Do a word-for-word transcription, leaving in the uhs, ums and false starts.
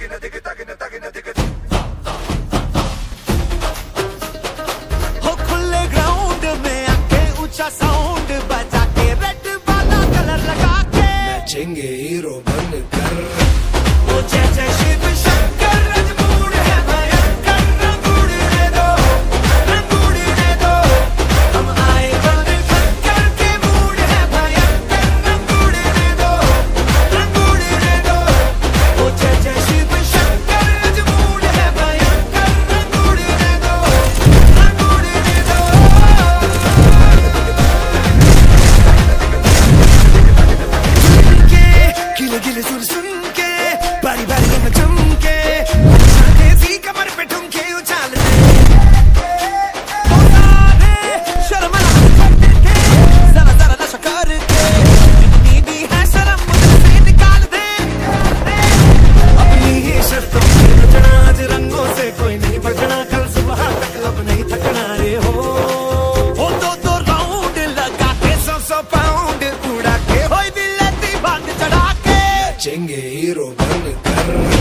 हो खुले ग्राउंड में आके ऊंचा साउंड बजा के रेड वाला कलर लगा के नाचेंगे हीरो बनकर वो जय जय शिव शंकर। रंगूड़ है भयंकर, रंगूड़ दे दो, रंगूड़ दे दो, हम आए बनकर के मूड है भयंकर, रंगूड़ दे दो, रंगूड़ दे दो, वो जय जय शिव शंकर। रंगूड़ है भयंकर, रंगूड़ दे दो, रंगूड़ दे दो, गिले गिले सुर सुन के बारी बारी में चमके सी कमर पे ठुमके उछाल शर्म के जरा जरा नशा करके जितनी भी है शर्म मुझसे निकाल दे अपनी ही शर्तों से बचना, आज रंगों से कोई नहीं बचना, कल सुबह तक लब नहीं थकना रे हो। वो दो दो राउंड लगा के सौ सौ पाउंड उड़ा के होई दिल ती भाग चढ़ा के चेंगे हीरो बनकर।